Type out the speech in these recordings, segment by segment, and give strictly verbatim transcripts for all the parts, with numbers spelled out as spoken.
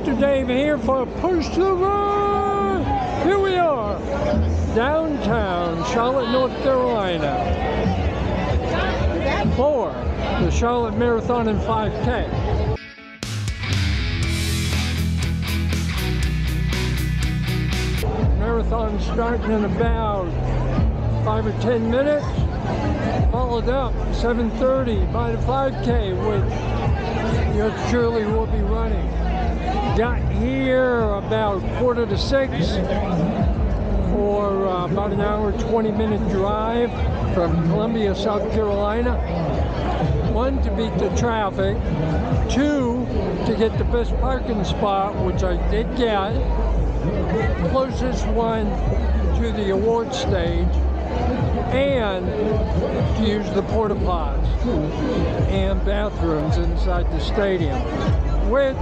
Instructor Dave here for Push the Road. Here we are, downtown Charlotte, North Carolina, for the Charlotte Marathon and five K. Marathon starting in about five or ten minutes, followed up seven thirty by the five K, which yours truly will be running. Got here about quarter to six for uh, about an hour twenty minute drive from Columbia, South Carolina. One, to beat the traffic. Two, to get the best parking spot, which I did get. Closest one to the award stage, and to use the porta pods and bathrooms inside the stadium. With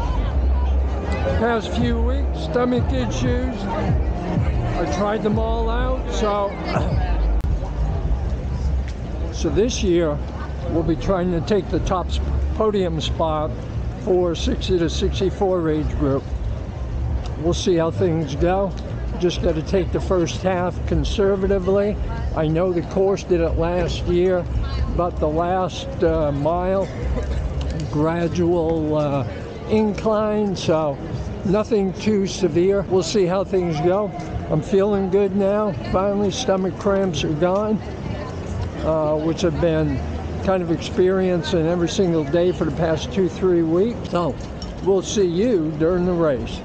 the past few weeks, stomach issues, I tried them all out. So, so this year we'll be trying to take the top podium spot for sixty to sixty-four age group. We'll see how things go. Just got to take the first half conservatively. I know the course did it last year, but the last uh, mile, gradual uh, incline, so nothing too severe. We'll see how things go. I'm feeling good now. Finally, stomach cramps are gone, uh, which have been kind of experiencing every single day for the past two, three weeks. So we'll see you during the race.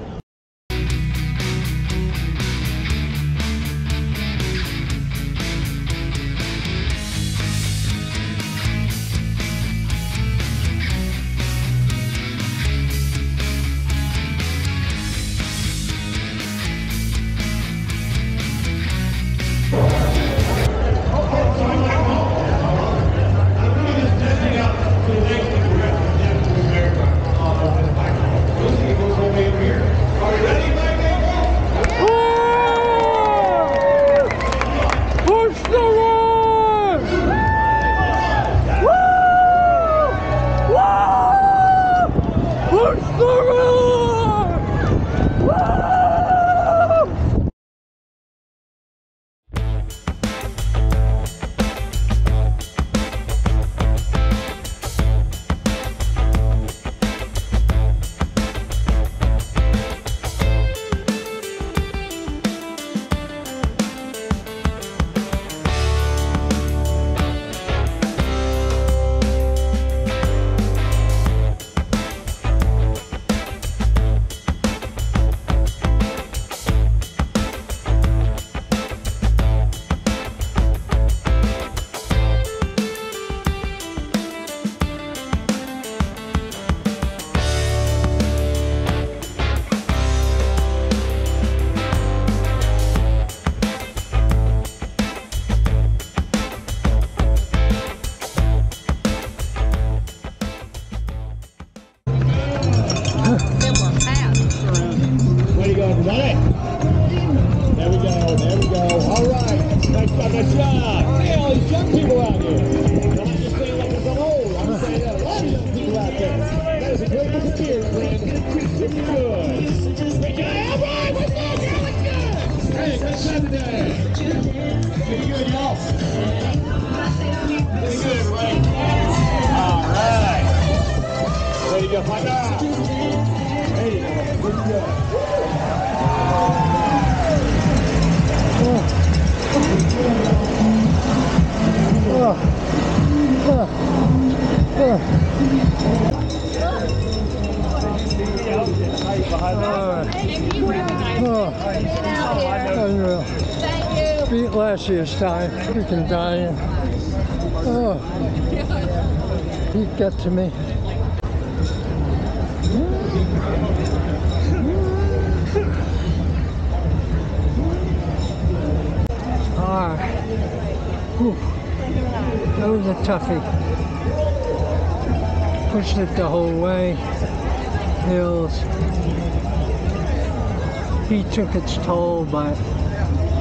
Beat last year's time, freaking dying. Oh, he got to me. Ah, whew. That was a toughie. Pushed it the whole way. Hills. He took its toll, but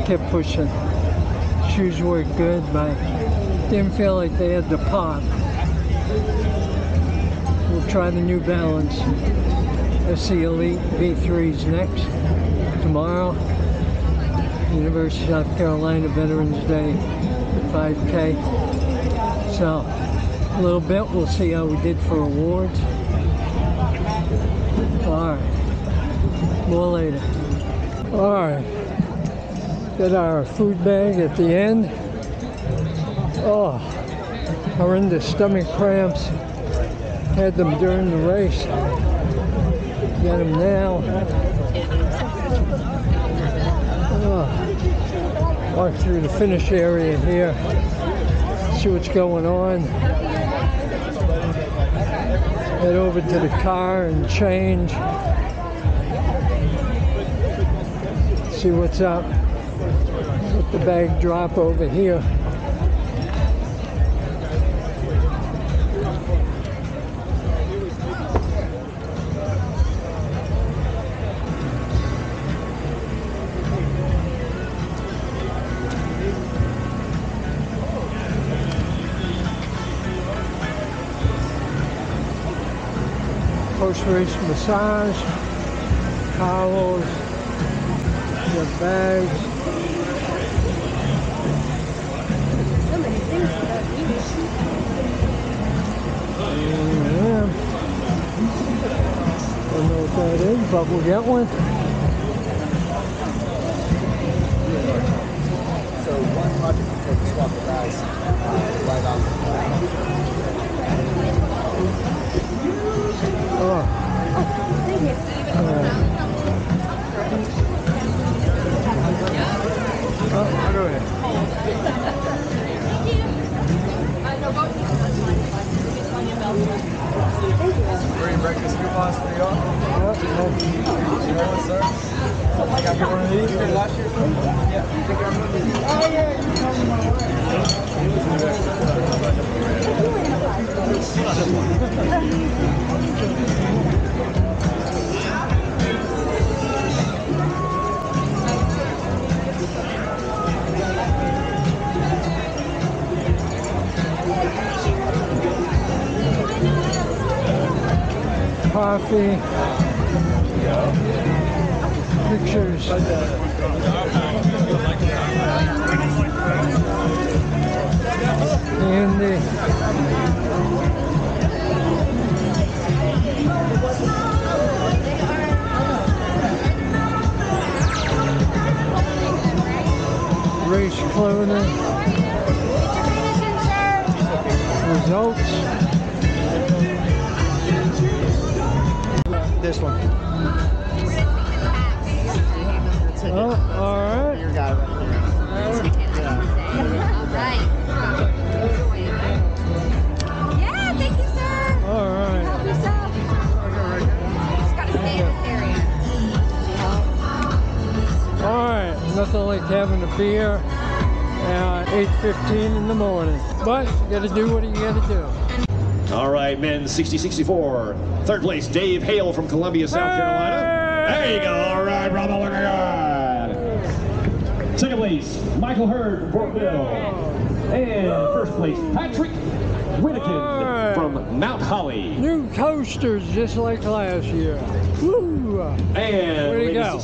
kept pushing. Shoes were good, but didn't feel like they had the pop. We'll try the New Balance S C Elite V three is next. Tomorrow, University of South Carolina Veterans Day five K. So, a little bit, we'll see how we did for awards. Alright, more later. Alright, got our food bag at the end. Oh, horrendous stomach cramps. Had them during the race. Got them now. Oh, walk through the finish area here. See what's going on. Head over to the car and change. See what's up. Let the bag drop over here. Post-race massage, towels, your bags. So many things that yeah. Don't know what that is, but we'll get one. So one project before we swap the bags, uh, right on. Oh. Free breakfast coupons for y'all. You know what, sir? I got you one of these. You did last year? Yeah. Oh, yeah. Coffee. Pictures. And the race clothing. Results. This one. Oh, all right. Your guy right there. All right. Yeah, thank you, sir. All right. Help yourself. Just gotta stay in this area. All right. Nothing like having a beer at eight fifteen in the morning, but you gotta do what you gotta do. All right, men, sixty sixty-four. Third place, Dave Hale from Columbia, South hey! Carolina. There you go. All right, bravo, look at second place, Michael Hurd from Brookville. And first place, Patrick Whittakin right. from Mount Holly. New coasters just like last year. Woo! And there you go.